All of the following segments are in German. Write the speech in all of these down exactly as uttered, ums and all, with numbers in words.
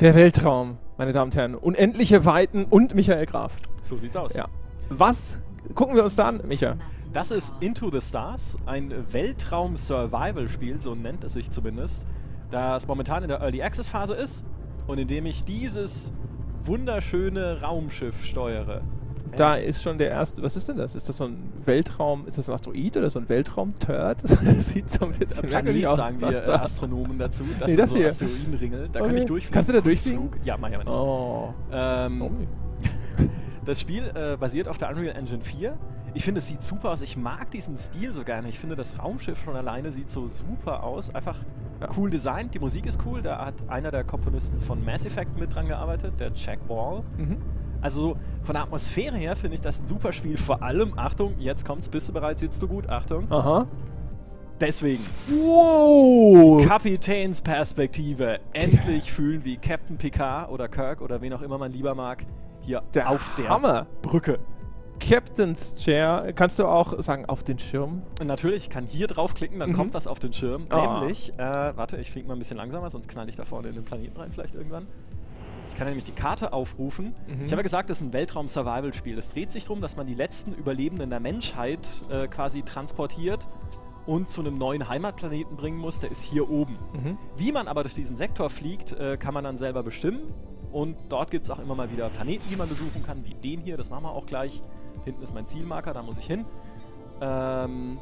Der Weltraum, meine Damen und Herren. Unendliche Weiten und Michael Graf. So sieht's aus. Ja. Was gucken wir uns da an, Micha? Das ist Into the Stars, ein Weltraum-Survival-Spiel, so nennt es sich zumindest, das momentan in der Early-Access-Phase ist und in dem ich dieses wunderschöne Raumschiff steuere. Da ist schon der erste. Was ist denn das? Ist das so ein Weltraum? Ist das ein Asteroid oder so ein Weltraum-Turd? Das sieht so ein bisschen merkwürdig aus. Sagen wir da. Astronomen dazu. Das nee, sind das so Asteroidenringel. Da okay. kann ich durchfliegen. Kannst du da durchfliegen? Ja, mach ich aber nicht. Oh. Ähm, oh. Das Spiel äh, basiert auf der Unreal Engine vier. Ich finde, es sieht super aus. Ich mag diesen Stil so gerne. Ich finde, das Raumschiff schon alleine sieht so super aus. Einfach ja. cool designt. Die Musik ist cool. Da hat einer der Komponisten von Mass Effect mit dran gearbeitet, der Jack Wall. Mhm. Also von der Atmosphäre her finde ich das ein super Spiel. Vor allem, Achtung, jetzt kommt's, bist du bereit, sitzt du gut, Achtung. Aha. Deswegen. Wow! Kapitänsperspektive. Endlich ja. fühlen wie Captain Picard oder Kirk oder wen auch immer man lieber mag, hier der auf der Hammer. Brücke. Captain's Chair, kannst du auch sagen, auf den Schirm? Natürlich, ich kann hier draufklicken, dann mhm. kommt das auf den Schirm. Oh. Nämlich, äh, warte, ich fliege mal ein bisschen langsamer, sonst knall ich da vorne in den Planeten rein vielleicht irgendwann. Ich kann nämlich die Karte aufrufen. Mhm. Ich habe ja gesagt, das ist ein Weltraum-Survival-Spiel. Es dreht sich darum, dass man die letzten Überlebenden der Menschheit äh, quasi transportiert und zu einem neuen Heimatplaneten bringen muss. Der ist hier oben. Mhm. Wie man aber durch diesen Sektor fliegt, äh, kann man dann selber bestimmen. Und dort gibt es auch immer mal wieder Planeten, die man besuchen kann, wie den hier. Das machen wir auch gleich. Hinten ist mein Zielmarker, da muss ich hin. Ähm...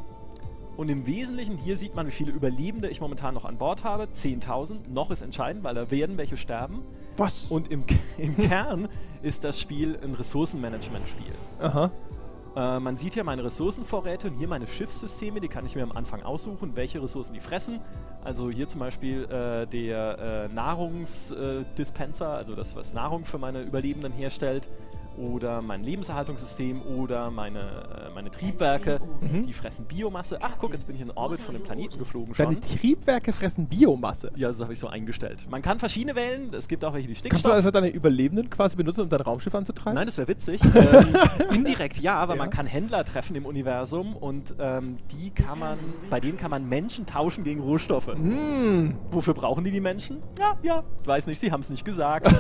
Und im Wesentlichen, hier sieht man, wie viele Überlebende ich momentan noch an Bord habe. zehntausend, noch ist entscheidend, weil da werden welche sterben. Was? Und im, im Kern ist das Spiel ein Ressourcenmanagement-Spiel. Aha. Äh, man sieht hier meine Ressourcenvorräte und hier meine Schiffssysteme, die kann ich mir am Anfang aussuchen, welche Ressourcen die fressen. Also hier zum Beispiel äh, der äh, Nahrungsdispenser, äh, also das, was Nahrung für meine Überlebenden herstellt. Oder mein Lebenserhaltungssystem oder meine, äh, meine Triebwerke, mhm. die fressen Biomasse. Ach guck, jetzt bin ich in Orbit von dem Planeten geflogen schon. Deine Triebwerke fressen Biomasse? Ja, das habe ich so eingestellt. Man kann verschiedene wählen, es gibt auch welche, die Stickstoff... Kannst du also deine Überlebenden quasi benutzen, um dein Raumschiff anzutreiben? Nein, das wäre witzig. ähm, indirekt ja, weil ja. man kann Händler treffen im Universum und ähm, die kann man, bei denen kann man Menschen tauschen gegen Rohstoffe. Mhm. Wofür brauchen die die Menschen? Ja, ja, weiß nicht, sie haben es nicht gesagt.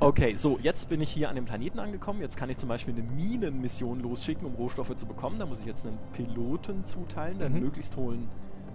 Okay, so, jetzt bin ich hier an dem Planeten angekommen. Jetzt kann ich zum Beispiel eine Minenmission losschicken, um Rohstoffe zu bekommen. Da muss ich jetzt einen Piloten zuteilen, der mhm. einen möglichst hohen,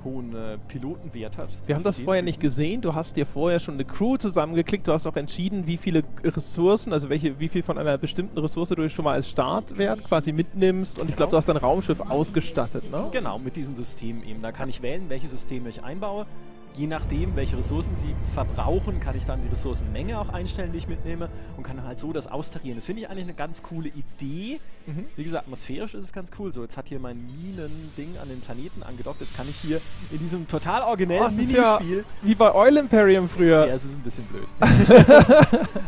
hohen äh, Pilotenwert hat. Jetzt Wir haben das vorher Typen. nicht gesehen. Du hast dir vorher schon eine Crew zusammengeklickt. Du hast auch entschieden, wie viele Ressourcen, also welche, wie viel von einer bestimmten Ressource du schon mal als Startwert quasi mitnimmst. Und genau. ich glaube, du hast dein Raumschiff ausgestattet, ne? Genau, mit diesen Systemen eben. Da kann ich wählen, welche Systeme ich einbaue. Je nachdem, welche Ressourcen sie verbrauchen, kann ich dann die Ressourcenmenge auch einstellen, die ich mitnehme und kann halt so das austarieren. Das finde ich eigentlich eine ganz coole Idee. Mhm. Wie gesagt, atmosphärisch ist es ganz cool. So, jetzt hat hier mein Minen-Ding an den Planeten angedockt. Jetzt kann ich hier in diesem total originellen oh, Minispiel... Ja wie bei Oil Imperium früher. Ja, es ist ein bisschen blöd.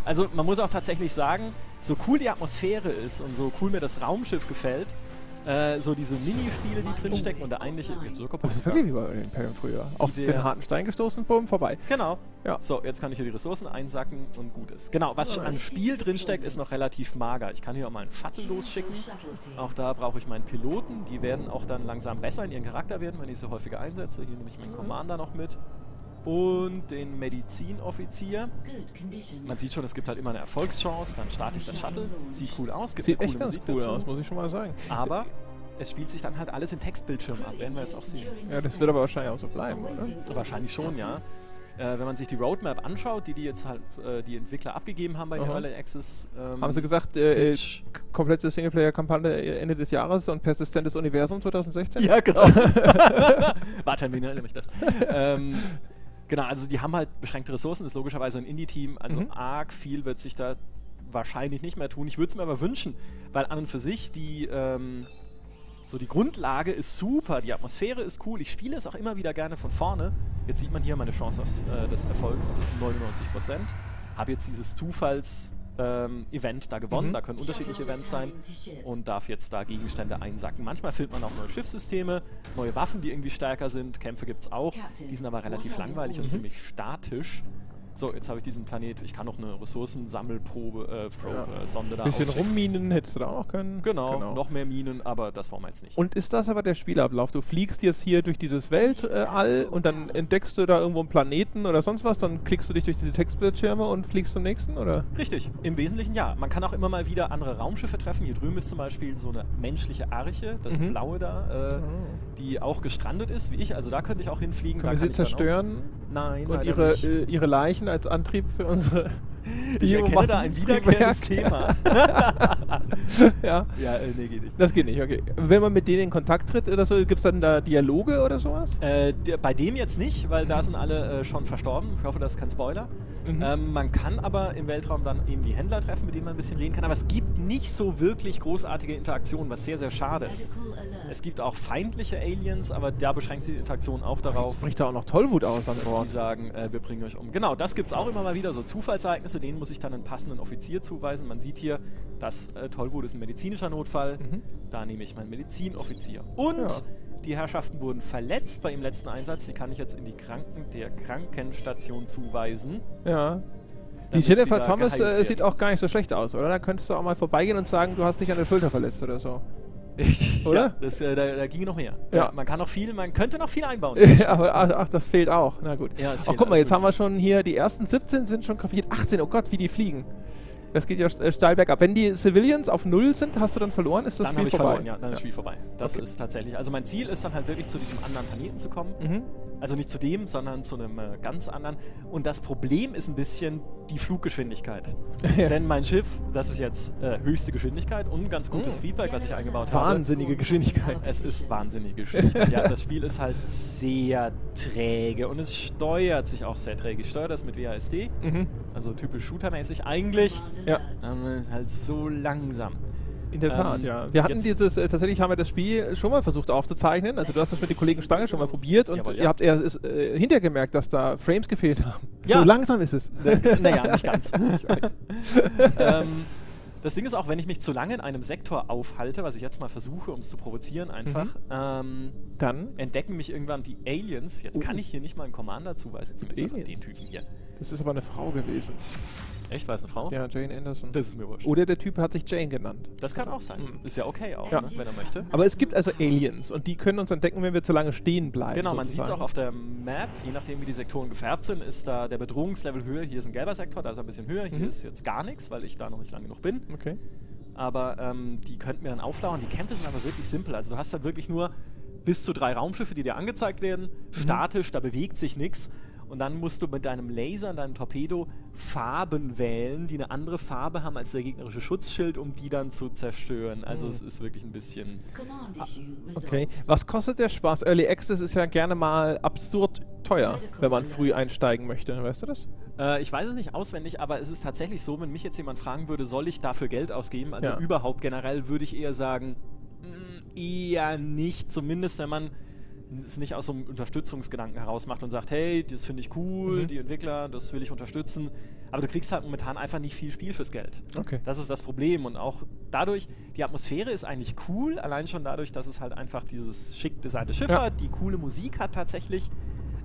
Also man muss auch tatsächlich sagen, so cool die Atmosphäre ist und so cool mir das Raumschiff gefällt, Äh, so diese Minispiele, die drinstecken oh, und der eigentliche... So das ist wirklich wie bei Imperium früher. Auf den harten Stein gestoßen, bumm, vorbei. Genau. Ja. So, jetzt kann ich hier die Ressourcen einsacken und gut ist. Genau, was an Spiel drinsteckt, ist noch relativ mager. Ich kann hier auch mal einen Shuttle losschicken. Auch da brauche ich meinen Piloten. Die werden auch dann langsam besser in ihren Charakter werden, wenn ich sie häufiger einsetze. Hier nehme ich meinen Commander noch mit. Und den Medizinoffizier. Man sieht schon, es gibt halt immer eine Erfolgschance. Dann starte ich das Shuttle. Sieht cool aus, gibt sieht eine echt coole Musik cool dazu. Aus, muss ich schon mal sagen. Aber es spielt sich dann halt alles im Textbildschirm ab, werden wir jetzt auch sehen. Ja, das wird aber wahrscheinlich auch so bleiben, oder? Wahrscheinlich schon, ja. Äh, wenn man sich die Roadmap anschaut, die die jetzt halt äh, die Entwickler abgegeben haben bei den Early Access. Ähm, haben sie gesagt, äh, komplette Singleplayer-Kampagne Ende des Jahres und persistentes Universum zwanzig sechzehn? Ja, genau. Warte, ich erinnere mich das. ähm, Genau, also die haben halt beschränkte Ressourcen, ist logischerweise ein Indie-Team, also mhm. arg viel wird sich da wahrscheinlich nicht mehr tun. Ich würde es mir aber wünschen, weil an und für sich die, ähm, so die Grundlage ist super, die Atmosphäre ist cool, ich spiele es auch immer wieder gerne von vorne. Jetzt sieht man hier, meine Chance auf, äh, des Erfolgs ist neunundneunzig Prozent. Habe jetzt dieses Zufalls- Ähm, Event da gewonnen, mhm. da können unterschiedliche Events sein und darf jetzt da Gegenstände einsacken. Manchmal findet man auch neue Schiffssysteme, neue Waffen, die irgendwie stärker sind, Kämpfe gibt es auch, die sind aber relativ langweilig und ziemlich statisch. So, jetzt habe ich diesen Planet. Ich kann noch eine Ressourcensammelprobe, äh, Probe, äh, Sonde da ausrichten. Bisschen rumminen hättest du da auch noch können. Genau, genau, noch mehr Minen, aber das wollen wir jetzt nicht. Und ist das aber der Spielablauf? Du fliegst jetzt hier durch dieses Weltall äh, und dann entdeckst du da irgendwo einen Planeten oder sonst was, dann klickst du dich durch diese Textbildschirme und fliegst zum nächsten, oder? Richtig, im Wesentlichen ja. Man kann auch immer mal wieder andere Raumschiffe treffen. Hier drüben ist zum Beispiel so eine menschliche Arche, das mhm. blaue da, äh, mhm. die auch gestrandet ist, wie ich. Also da könnte ich auch hinfliegen. Können da wir kann sie zerstören? Nein, und ihre, nicht. Äh, ihre Leichen als Antrieb für unsere... Ich erkenne da ein wiederkehrendes Thema. Ja, ja äh, nee, geht nicht. Das geht nicht, okay. Wenn man mit denen in Kontakt tritt oder so, gibt es dann da Dialoge oder sowas? Äh, der, bei dem jetzt nicht, weil mhm. da sind alle äh, schon verstorben. Ich hoffe, das ist kein Spoiler. Mhm. Ähm, man kann aber im Weltraum dann eben die Händler treffen, mit denen man ein bisschen reden kann. Aber es gibt nicht so wirklich großartige Interaktionen, was sehr, sehr schade ist. Es gibt auch feindliche Aliens, aber da beschränkt sich die Interaktion auch darauf. Das bricht da auch noch Tollwut aus an Bord. Dass die sagen, äh, wir bringen euch um. Genau, das gibt es auch immer mal wieder, so Zufallsereignisse. Denen muss ich dann einen passenden Offizier zuweisen. Man sieht hier, das äh, Tollwut ist ein medizinischer Notfall. Mhm. Da nehme ich meinen Medizinoffizier. Und ja. die Herrschaften wurden verletzt bei ihrem letzten Einsatz. Die kann ich jetzt in die Kranken der Krankenstation zuweisen. Ja. Die Jennifer Thomas äh, sieht auch gar nicht so schlecht aus, oder? Da könntest du auch mal vorbeigehen und sagen, du hast dich an der Schulter verletzt oder so. Oder? Ja, das, äh, da, da ging noch mehr. Ja. Ja, man kann noch viel, man könnte noch viel einbauen. Ja, aber ach, ach, das fehlt auch. Na gut. Ja, ach, guck mal, jetzt haben wir schon hier, die ersten siebzehn sind schon kapiert. achtzehn, oh Gott, wie die fliegen. Das geht ja äh, steil bergab. Wenn die Civilians auf null sind, hast du dann verloren? Ist das dann Spiel ich vorbei? Verloren, ja, dann ja. ist das Spiel vorbei. Das okay. ist tatsächlich. Also mein Ziel ist dann halt wirklich zu diesem anderen Planeten zu kommen. Mhm. Also nicht zu dem, sondern zu einem äh, ganz anderen. Und das Problem ist ein bisschen die Fluggeschwindigkeit. Ja. Denn mein Schiff, das ist jetzt äh, höchste Geschwindigkeit und ein ganz gutes mhm. Triebwerk, was ich eingebaut habe. Wahnsinnige Geschwindigkeit. Es ist wahnsinnige Geschwindigkeit. Ja, das Spiel ist halt sehr träge und es steuert sich auch sehr träge. Ich steuere das mit W A S D, mhm. also typisch Shooter-mäßig eigentlich. Ja. Ähm, halt so langsam. In der Tat, ähm, ja. Wir hatten dieses, äh, tatsächlich haben wir das Spiel schon mal versucht aufzuzeichnen. Also du hast das mit den Kollegen Stange schon mal probiert und jawohl, ja. ihr habt erst äh, hinterher gemerkt, dass da Frames gefehlt haben. Ja. So langsam ist es. Naja, na nicht ganz. Ich weiß. ähm, das Ding ist auch, wenn ich mich zu lange in einem Sektor aufhalte, was ich jetzt mal versuche, um es zu provozieren einfach, mhm. ähm, dann entdecken mich irgendwann die Aliens. Jetzt oh. kann ich hier nicht mal einen Commander zuweisen. Ich bin jetzt einfach den Typen hier. Das ist aber eine Frau gewesen. Echt? War es eine Frau? Ja, Jane Anderson. Das ist mir wurscht. Oder der Typ hat sich Jane genannt. Das kann auch sein. Mhm. Ist ja okay auch, ja. Ne, wenn er möchte. Aber es gibt also Aliens und die können uns entdecken, wenn wir zu lange stehen bleiben. Genau, sozusagen. Man sieht es auch auf der Map. Je nachdem, wie die Sektoren gefärbt sind, ist da der Bedrohungslevel höher. Hier ist ein gelber Sektor, da ist er ein bisschen höher. Hier mhm. ist jetzt gar nichts, weil ich da noch nicht lang genug bin. Okay. Aber ähm, die könnten mir dann auflauern. Die Kämpfe sind aber wirklich simpel. Also du hast da wirklich nur bis zu drei Raumschiffe, die dir angezeigt werden. Mhm. Statisch, da bewegt sich nichts. Und dann musst du mit deinem Laser und deinem Torpedo Farben wählen, die eine andere Farbe haben als der gegnerische Schutzschild, um die dann zu zerstören. Also mhm. es ist wirklich ein bisschen... Ah, okay. Was kostet der Spaß? Early Access ist ja gerne mal absurd teuer, wenn man früh einsteigen möchte. Weißt du das? Äh, ich weiß es nicht auswendig, aber es ist tatsächlich so, wenn mich jetzt jemand fragen würde, soll ich dafür Geld ausgeben? Also ja. überhaupt generell würde ich eher sagen, mh, eher nicht. Zumindest, wenn man... es nicht aus so einem Unterstützungsgedanken heraus macht und sagt, hey, das finde ich cool, mhm. die Entwickler, das will ich unterstützen. Aber du kriegst halt momentan einfach nicht viel Spiel fürs Geld. Okay. Das ist das Problem. Und auch dadurch, die Atmosphäre ist eigentlich cool, allein schon dadurch, dass es halt einfach dieses schick designte Schiff ja. hat, die coole Musik hat tatsächlich.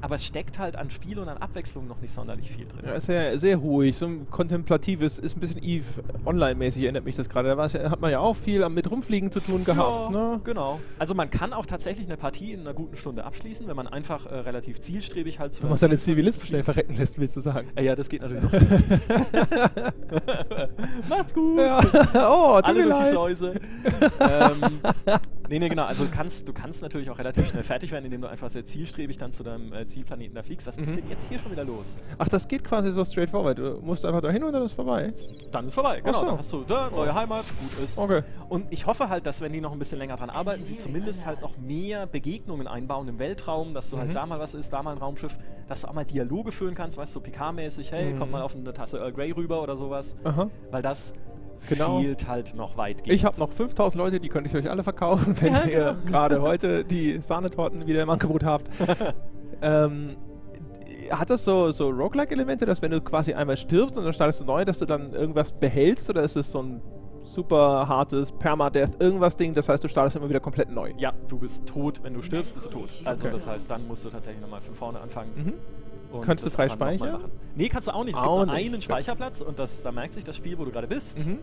Aber es steckt halt an Spiel und an Abwechslung noch nicht sonderlich viel drin. Ja, ist ja sehr ruhig, so ein kontemplatives, ist ein bisschen Eve Online-mäßig, erinnert mich das gerade. Da war's ja, hat man ja auch viel mit Rumfliegen zu tun gehabt. Ja, ne? Genau. Also man kann auch tatsächlich eine Partie in einer guten Stunde abschließen, wenn man einfach äh, relativ zielstrebig halt... Wenn man seine Zivilisten schnell verrecken lässt, willst du sagen. Ja, das geht natürlich noch. Macht's gut! Ja. Oh, tut mir leid. Alle durch die Schleuse. ähm, nee, nee, genau. Also du kannst, du kannst natürlich auch relativ schnell fertig werden, indem du einfach sehr zielstrebig dann zu deinem... Äh, Zielplaneten da fliegst. Was mhm. ist denn jetzt hier schon wieder los? Ach, das geht quasi so straightforward. Du musst einfach dahin und dann ist vorbei. Dann ist vorbei, genau. So. Dann hast du da neue Heimat, gut ist. Okay. Und ich hoffe halt, dass wenn die noch ein bisschen länger dran arbeiten, sie zumindest halt noch mehr Begegnungen einbauen im Weltraum, dass du mhm. halt da mal was ist, da mal ein Raumschiff, dass du auch mal Dialoge führen kannst, weißt du, so P K-mäßig, hey, mhm. komm mal auf eine Tasse Earl Grey rüber oder sowas. Aha. Weil das genau. fehlt halt noch weitgehend. Ich habe noch fünftausend Leute, die könnte ich euch alle verkaufen, wenn ja, ihr genau. gerade heute die Sahnetorten wieder im Angebot habt. Ähm, hat das so, so Roguelike-Elemente, dass wenn du quasi einmal stirbst und dann startest du neu, dass du dann irgendwas behältst, oder ist das so ein super hartes Permadeath, irgendwas Ding, das heißt, du startest immer wieder komplett neu. Ja, du bist tot, wenn du stirbst, bist du tot. Also okay. Das heißt, dann musst du tatsächlich nochmal von vorne anfangen. Mhm. Und könntest du frei speichern? Nee, kannst du auch nicht. Es auch gibt nur nicht. einen Speicherplatz und das, da merkt sich das Spiel, wo du gerade bist. Mhm.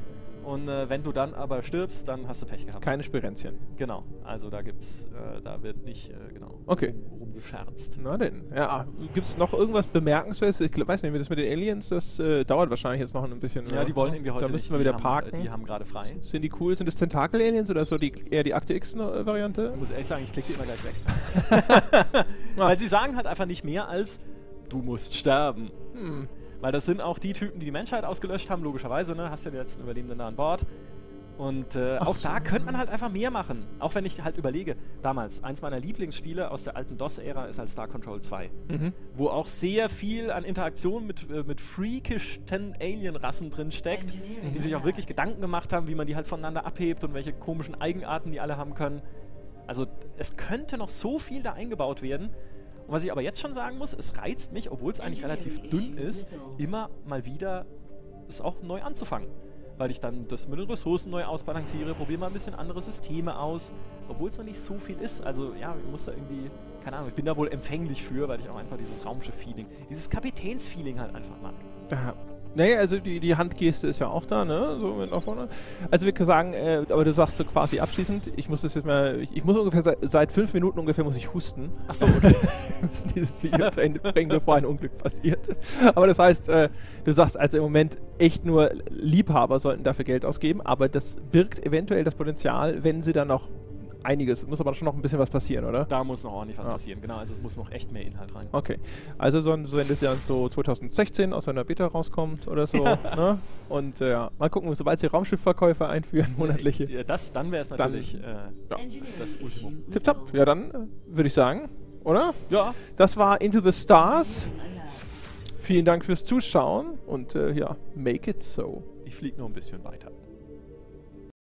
Und äh, wenn du dann aber stirbst, dann hast du Pech gehabt. Keine Spirenzchen. Genau. Also da gibt's, äh, da wird nicht äh, genau okay. rumgescherzt. Na denn. Ja, gibt's noch irgendwas Bemerkenswertes? Ich glaub, weiß nicht, wie das mit den Aliens, das äh, dauert wahrscheinlich jetzt noch ein bisschen. Ja, oder? Die wollen irgendwie heute da nicht. Da müssen wir wieder parken. Haben, die haben gerade frei. Sind die cool? Sind das Tentakel-Aliens oder so die, eher die Akte X-Variante? Ich muss ehrlich sagen, ich klicke die immer gleich weg. Weil sie sagen halt einfach nicht mehr als, du musst sterben. Hm. Weil das sind auch die Typen, die die Menschheit ausgelöscht haben, logischerweise, ne? Hast ja die letzten Überlebenden da an Bord. Und äh, auch so. Da könnte man halt einfach mehr machen. Auch wenn ich halt überlege, damals, eins meiner Lieblingsspiele aus der alten DOS-Ära ist halt Star Control zwei. Mhm. Wo auch sehr viel an Interaktion mit, äh, mit freakischen Alien-Rassen drin steckt, die sich auch wirklich Gedanken gemacht haben, wie man die halt voneinander abhebt und welche komischen Eigenarten die alle haben können. Also es könnte noch so viel da eingebaut werden. Und was ich aber jetzt schon sagen muss, es reizt mich, obwohl es eigentlich relativ dünn ist, immer mal wieder es auch neu anzufangen. Weil ich dann das mit den Ressourcen neu ausbalanciere, probiere mal ein bisschen andere Systeme aus, obwohl es noch nicht so viel ist. Also ja, ich muss da irgendwie, keine Ahnung, ich bin da wohl empfänglich für, weil ich auch einfach dieses Raumschiff-Feeling, dieses Kapitäns-Feeling halt einfach mag. Ja. Naja, also die, die Handgeste ist ja auch da, ne? So mit nach vorne. Also wir können sagen, äh, aber du sagst so quasi abschließend, ich muss das jetzt mal, ich, ich muss ungefähr seit, seit fünf Minuten ungefähr muss ich husten. Achso, okay. Wir müssen dieses Video zu Ende bringen, bevor ein Unglück passiert. Aber das heißt, äh, du sagst also im Moment echt nur Liebhaber sollten dafür Geld ausgeben, aber das birgt eventuell das Potenzial, wenn sie dann noch einiges. Muss aber schon noch ein bisschen was passieren, oder? Da muss noch ordentlich was ja. passieren, genau. Also es muss noch echt mehr Inhalt rein. Okay. Also so, so wenn das ja so zwanzig sechzehn aus einer Beta rauskommt oder so, ja. ne? Und äh, mal gucken, sobald sie Raumschiffverkäufe einführen, monatliche. Ja, das, dann wäre es natürlich dann, äh, ja. das Ultimum. Tipptopp. Ja, dann äh, würde ich sagen, oder? Ja. Das war Into the Stars. Vielen Dank fürs Zuschauen und äh, ja, make it so. Ich fliege noch ein bisschen weiter.